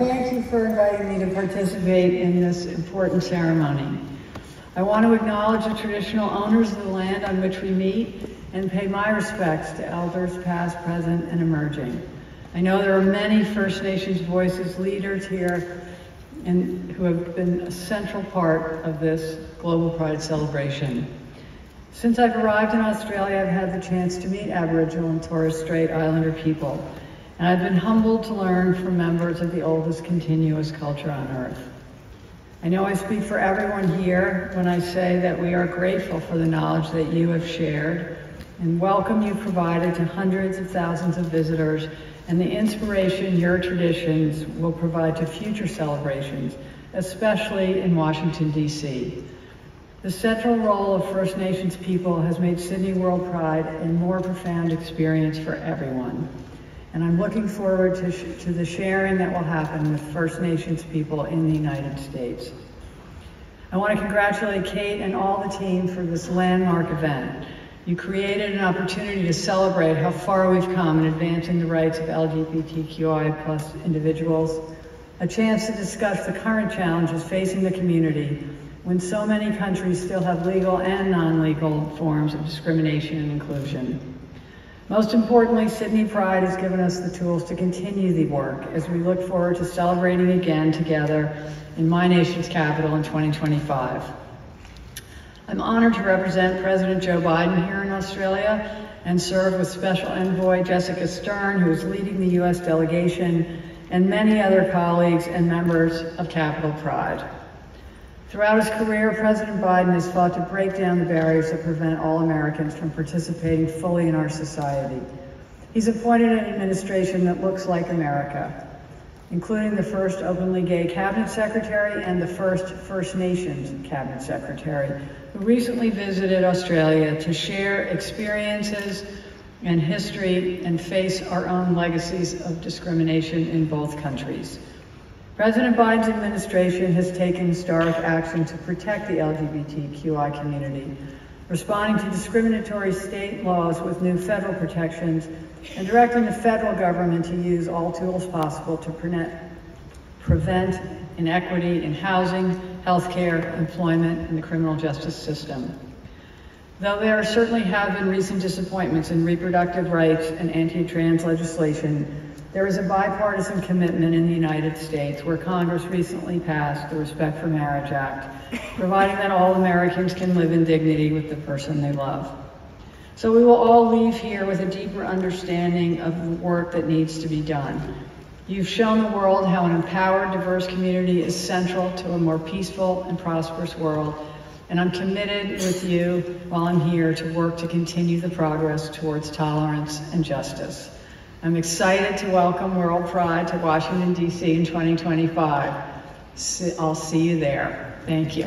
Thank you for inviting me to participate in this important ceremony. I want to acknowledge the traditional owners of the land on which we meet and pay my respects to elders past, present, and emerging. I know there are many First Nations voices, leaders here, and who have been a central part of this Global Pride celebration. Since I've arrived in Australia, I've had the chance to meet Aboriginal and Torres Strait Islander people, and I've been humbled to learn from members of the oldest continuous culture on Earth. I know I speak for everyone here when I say that we are grateful for the knowledge that you have shared and welcome you provided to hundreds of thousands of visitors, and the inspiration your traditions will provide to future celebrations, especially in Washington, DC. The central role of First Nations people has made Sydney WorldPride a more profound experience for everyone. And I'm looking forward to the sharing that will happen with First Nations people in the United States. I want to congratulate Kate and all the team for this landmark event. You created an opportunity to celebrate how far we've come in advancing the rights of LGBTQI+ individuals, a chance to discuss the current challenges facing the community when so many countries still have legal and non-legal forms of discrimination and inclusion. Most importantly, Sydney Pride has given us the tools to continue the work as we look forward to celebrating again together in my nation's capital in 2025. I'm honored to represent President Joe Biden here in Australia and serve with Special Envoy Jessica Stern, who is leading the US delegation, and many other colleagues and members of Capital Pride. Throughout his career, President Biden has fought to break down the barriers that prevent all Americans from participating fully in our society. He's appointed an administration that looks like America, including the first openly gay cabinet secretary and the first First Nations cabinet secretary, who recently visited Australia to share experiences and history and face our own legacies of discrimination in both countries. President Biden's administration has taken historic action to protect the LGBTQI community, responding to discriminatory state laws with new federal protections, and directing the federal government to use all tools possible to prevent inequity in housing, healthcare, employment, and the criminal justice system. Though there certainly have been recent disappointments in reproductive rights and anti-trans legislation, there is a bipartisan commitment in the United States, where Congress recently passed the Respect for Marriage Act, providing that all Americans can live in dignity with the person they love. So we will all leave here with a deeper understanding of the work that needs to be done. You've shown the world how an empowered, diverse community is central to a more peaceful and prosperous world, and I'm committed with you while I'm here to work to continue the progress towards tolerance and justice. I'm excited to welcome WorldPride to Washington, DC in 2025. I'll see you there. Thank you.